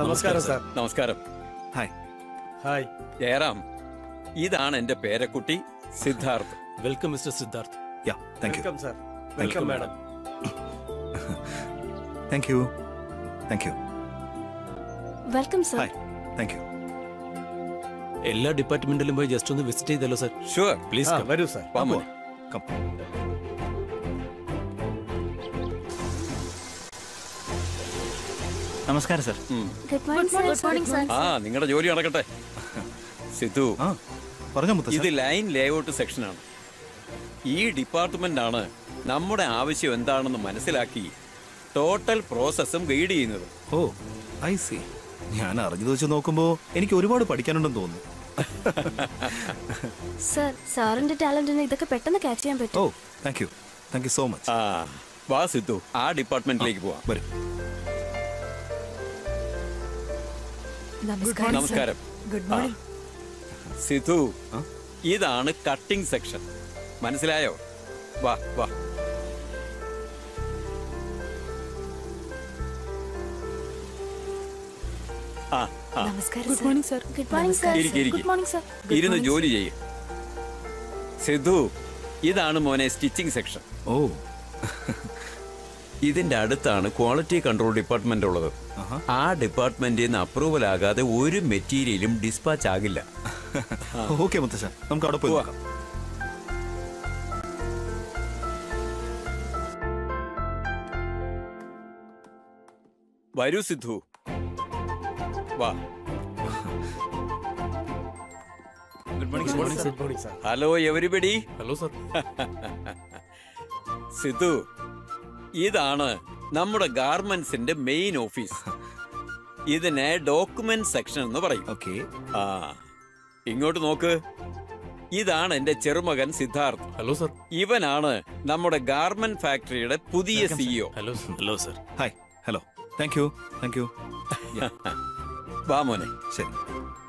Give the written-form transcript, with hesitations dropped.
നമസ്കാരം സാർ. നമസ്കാരം. Hi hi. Jayaram, ഇതാണ് എന്റെ പേരക്കുട്ടി Siddharth. Welcome mister Siddharth. Yeah, thank you. Welcome sir. Welcome madam. Thank you. Thank you. Welcome sir. Hi. Thank you. എല്ലാ ഡിപ്പാർട്ട്മെന്റിലും പോയി ജസ്റ്റ് ഒന്ന് വിസിറ്റ് ചെയ്തല്ലോ സാർ. Sure, please come. വരൂ സാർ. വാ. കം. നമസ്കാരം സാർ. Good morning sir. ആ, നിങ്ങളുടെ ജോലി നടക്കട്ടെ. സിദ്ധു, പറഞ്ഞു മുത്തശ്ശൻ, ഇത് ലൈൻ ലേഔട്ട് സെക്ഷനാണ്. ഈ ഡിപ്പാർട്ട്മെന്റാണ് നമ്മുടെ ആവശ്യം എന്താണെന്ന് മനസ്സിലാക്കി ടോട്ടൽ പ്രോസസ്സും ഗൈഡ് ചെയ്യുന്നത്. Oh, I see. ഞാൻ അറിഞ്ഞത് വെച്ച് നോക്കുമ്പോൾ എനിക്ക് ഒരുപാട് പഠിക്കാനുണ്ടെന്ന് തോന്നുന്നു. സാർ, സാറിന്റെ ടാലന്റിനെ ഇതൊക്കെ പെട്ടെന്ന് ക്യാച്ച് ചെയ്യാൻ പറ്റും. Oh, thank you. Thank you so much. വാ സിദ്ധു, ആ ഡിപ്പാർട്ട്മെന്റിലേക്ക് പോവാം. വരും. നമസ്കാരം. Good morning Sidhu. ഇതാണ് കട്ടിംഗ് സെക്ഷൻ, മനസ്സിലായോ? വാ വാ. Good morning sir. Good morning sir. Good morning sir. ഇരുന്ന് ജോലി ചെയ്യ് സിദ്ധു. ഇതാണ് മോനെ സ്റ്റിച്ചിങ് സെക്ഷൻ. ഓ, ഇതിന്റെ അടുത്താണ് ക്വാളിറ്റി കൺട്രോൾ ഡിപ്പാർട്ട്മെന്റ് ഉള്ളത്. ആ ഡിപ്പാർട്ട്മെന്റിൽ നിന്ന് അപ്രൂവൽ ആകാതെ ഒരു മെറ്റീരിയലും ഡിസ്പാച്ച് ആകില്ല. ഓക്കെ മുത്തശ്ശൻ, നമുക്ക് അവിടെ പോയി നോക്കാം. വരൂ സിദ്ധു, വാ. Good morning sir. Hello everybody. Hello sir. Sidhu, ഇതാണ് നമ്മുടെ ഗാർമെന്റ്സിന്റെ മെയിൻ ഓഫീസ്. ഇതിനെ ഡോക്യുമെന്റ് സെക്ഷൻ എന്ന് പറയും. ഓക്കെ. ആ, ഇങ്ങോട്ട് നോക്ക്. ഇതാണ് എന്റെ ചെറുമകൻ സിദ്ധാർത്ഥ്. Hello sir. ഇവനാണ് നമ്മുടെ ഗാർമെന്റ് ഫാക്ടറിയുടെ പുതിയ CEO. Hello sir. Hello sir. Hi. Hello. Thank you. Thank you. വാ മോനെ. ശരി.